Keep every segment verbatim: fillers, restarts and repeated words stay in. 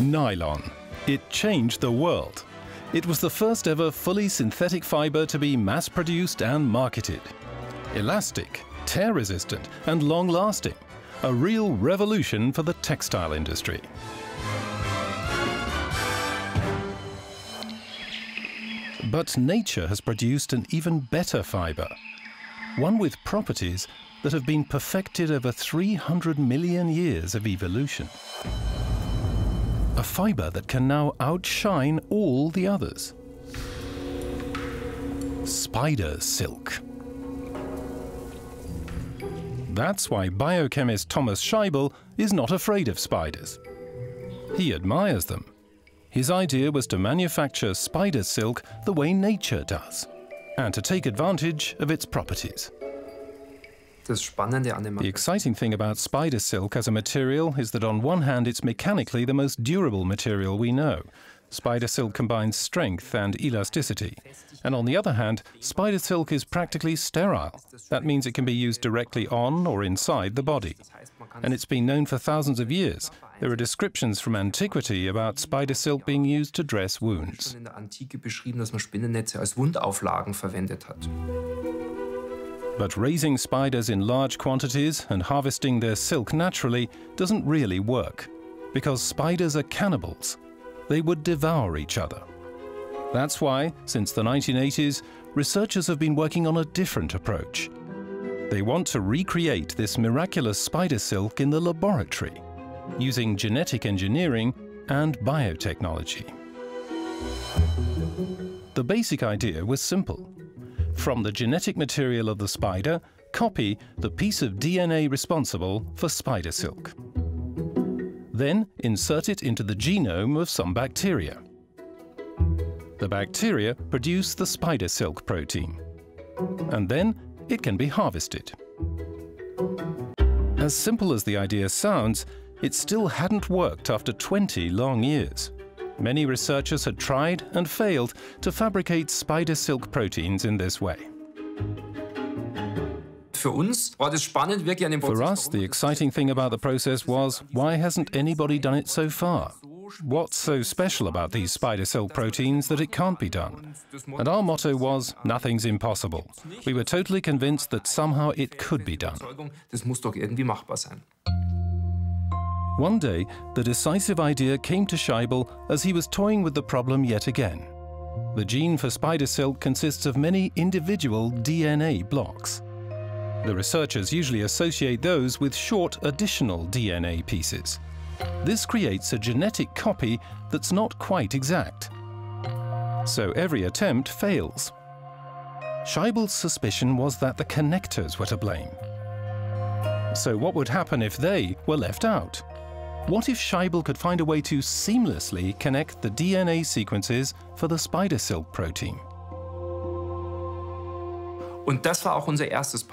Nylon. It changed the world. It was the first ever fully synthetic fiber to be mass-produced and marketed. Elastic, tear-resistant and long-lasting. A real revolution for the textile industry. But nature has produced an even better fiber, one with properties that have been perfected over three hundred million years of evolution. A fiber that can now outshine all the others. Spider silk. That's why biochemist Thomas Scheibel is not afraid of spiders. He admires them. His idea was to manufacture spider silk the way nature does, and to take advantage of its properties. The exciting thing about spider silk as a material is that on one hand it's mechanically the most durable material we know. Spider silk combines strength and elasticity. And on the other hand, spider silk is practically sterile. That means it can be used directly on or inside the body. And it's been known for thousands of years. There are descriptions from antiquity about spider silk being used to dress wounds. But raising spiders in large quantities and harvesting their silk naturally doesn't really work, because spiders are cannibals. They would devour each other. That's why, since the nineteen eighties, researchers have been working on a different approach. They want to recreate this miraculous spider silk in the laboratory, using genetic engineering and biotechnology. The basic idea was simple. From the genetic material of the spider, copy the piece of D N A responsible for spider silk. Then insert it into the genome of some bacteria. The bacteria produce the spider silk protein, and then it can be harvested. As simple as the idea sounds, it still hadn't worked after twenty long years. Many researchers had tried and failed to fabricate spider silk proteins in this way. For us, the exciting thing about the process was, why hasn't anybody done it so far? What's so special about these spider silk proteins that it can't be done? And our motto was, nothing's impossible. We were totally convinced that somehow it could be done. One day, the decisive idea came to Scheibel as he was toying with the problem yet again. The gene for spider silk consists of many individual D N A blocks. The researchers usually associate those with short additional D N A pieces. This creates a genetic copy that's not quite exact. So every attempt fails. Scheibel's suspicion was that the connectors were to blame. So what would happen if they were left out? What if Scheibel could find a way to seamlessly connect the D N A sequences for the spider silk protein?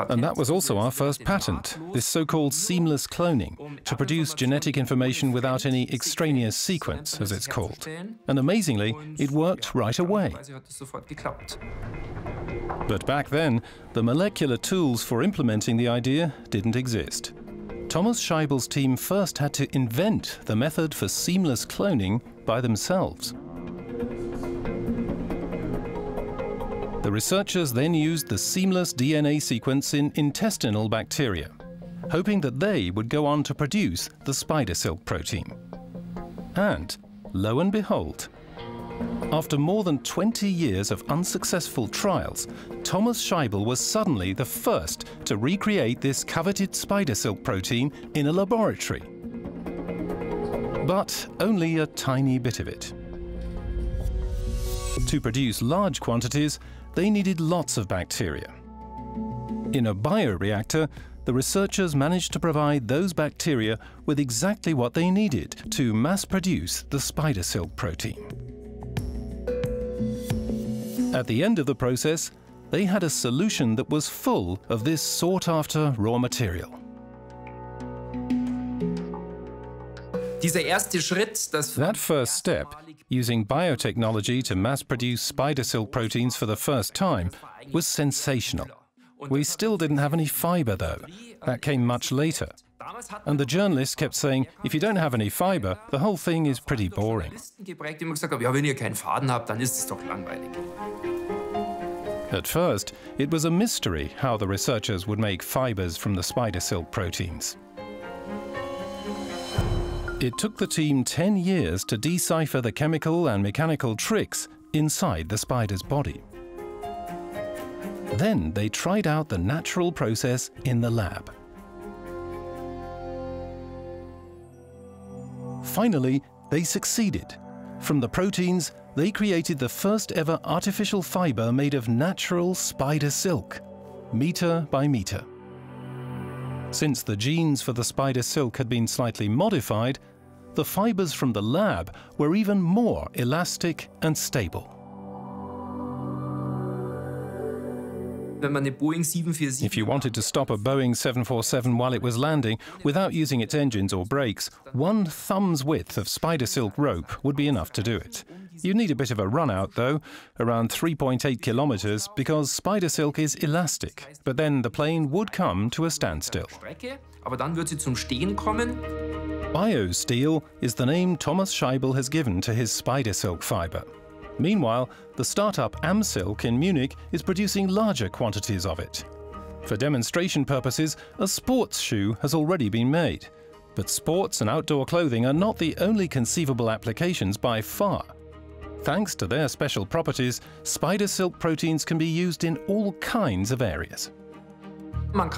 And that was also our first patent, this so-called seamless cloning, to produce genetic information without any extraneous sequence, as it's called. And amazingly, it worked right away. But back then, the molecular tools for implementing the idea didn't exist. Thomas Scheibel's team first had to invent the method for seamless cloning by themselves. The researchers then used the seamless D N A sequence in intestinal bacteria, hoping that they would go on to produce the spider silk protein. And lo and behold, after more than twenty years of unsuccessful trials, Thomas Scheibel was suddenly the first to recreate this coveted spider silk protein in a laboratory. But only a tiny bit of it. To produce large quantities, they needed lots of bacteria. In a bioreactor, the researchers managed to provide those bacteria with exactly what they needed to mass-produce the spider silk protein. At the end of the process, they had a solution that was full of this sought-after raw material. That first step, using biotechnology to mass-produce spider silk proteins for the first time, was sensational. We still didn't have any fiber, though. That came much later. And the journalists kept saying, if you don't have any fiber, the whole thing is pretty boring. At first, it was a mystery how the researchers would make fibers from the spider silk proteins. It took the team ten years to decipher the chemical and mechanical tricks inside the spider's body. Then they tried out the natural process in the lab. Finally, they succeeded. From the proteins, they created the first ever artificial fiber made of natural spider silk, meter by meter. Since the genes for the spider silk had been slightly modified, the fibers from the lab were even more elastic and stable. If you wanted to stop a Boeing seven forty-seven while it was landing without using its engines or brakes, one thumb's width of spider silk rope would be enough to do it. You need a bit of a run-out, though, around three point eight kilometers, because spider silk is elastic, but then the plane would come to a standstill. Biosteel is the name Thomas Scheibel has given to his spider silk fiber. Meanwhile, the startup AmSilk in Munich is producing larger quantities of it. For demonstration purposes, a sports shoe has already been made. But sports and outdoor clothing are not the only conceivable applications by far. Thanks to their special properties, spider silk proteins can be used in all kinds of areas. You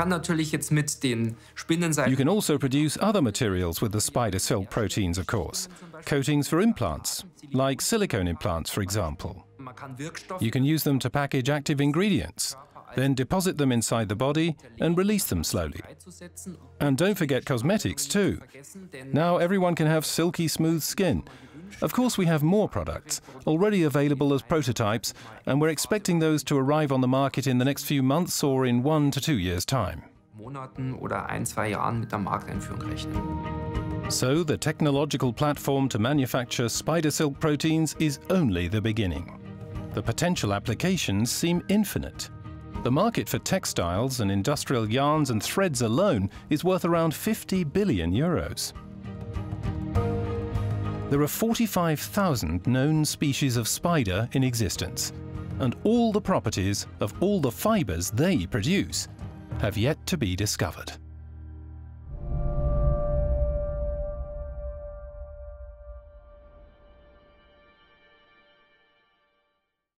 can also produce other materials with the spider silk proteins, of course. Coatings for implants, like silicone implants, for example. You can use them to package active ingredients, then deposit them inside the body and release them slowly. And don't forget cosmetics, too. Now everyone can have silky smooth skin. Of course, we have more products, already available as prototypes, and we're expecting those to arrive on the market in the next few months or in one to two years' time. So the technological platform to manufacture spider silk proteins is only the beginning. The potential applications seem infinite. The market for textiles and industrial yarns and threads alone is worth around fifty billion euros. There are forty-five thousand known species of spider in existence, and all the properties of all the fibers they produce have yet to be discovered.